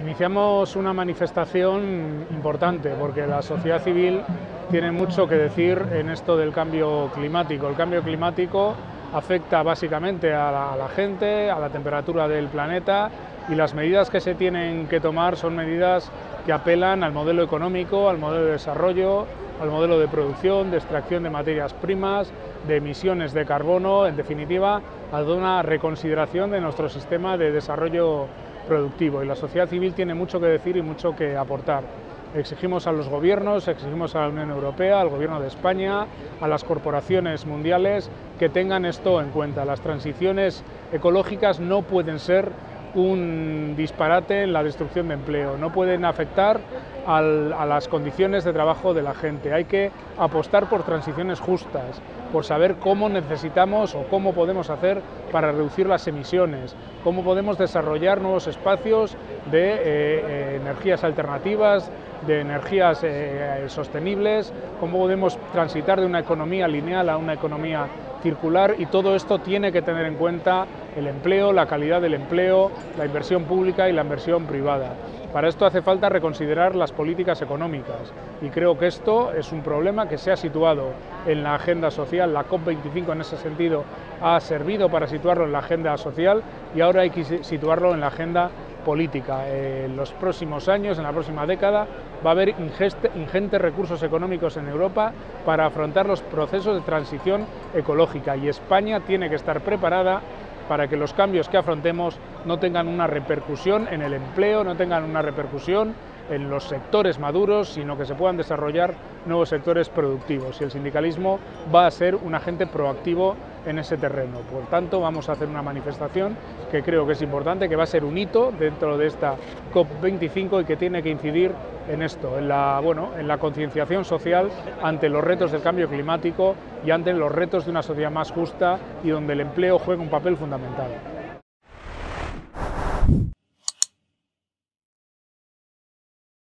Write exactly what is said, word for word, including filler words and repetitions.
Iniciamos una manifestación importante porque la sociedad civil tiene mucho que decir en esto del cambio climático. El cambio climático afecta básicamente a la, a la gente, a la temperatura del planeta, y las medidas que se tienen que tomar son medidas que apelan al modelo económico, al modelo de desarrollo, al modelo de producción, de extracción de materias primas, de emisiones de carbono, en definitiva, a una reconsideración de nuestro sistema de desarrollo productivo, y la sociedad civil tiene mucho que decir y mucho que aportar. Exigimos a los gobiernos, exigimos a la Unión Europea, al Gobierno de España, a las corporaciones mundiales que tengan esto en cuenta. Las transiciones ecológicas no pueden ser un disparate en la destrucción de empleo, no pueden afectar al, a las condiciones de trabajo de la gente. Hay que apostar por transiciones justas, por saber cómo necesitamos o cómo podemos hacer para reducir las emisiones, cómo podemos desarrollar nuevos espacios de eh, eh, energías alternativas, de energías eh, sostenibles, cómo podemos transitar de una economía lineal a una economía circular, y todo esto tiene que tener en cuenta el empleo, la calidad del empleo, la inversión pública y la inversión privada. Para esto hace falta reconsiderar las políticas económicas, y creo que esto es un problema que se ha situado en la agenda social. La COP veinticinco en ese sentido ha servido para situarlo en la agenda social y ahora hay que situarlo en la agenda política. En los próximos años, en la próxima década, va a haber ingentes recursos económicos en Europa para afrontar los procesos de transición ecológica, y España tiene que estar preparada para que los cambios que afrontemos no tengan una repercusión en el empleo, no tengan una repercusión en los sectores maduros, sino que se puedan desarrollar nuevos sectores productivos, y el sindicalismo va a ser un agente proactivo en ese terreno. Por tanto, vamos a hacer una manifestación que creo que es importante, que va a ser un hito dentro de esta COP veinticinco y que tiene que incidir en esto, en la, bueno, en la concienciación social ante los retos del cambio climático y ante los retos de una sociedad más justa y donde el empleo juega un papel fundamental.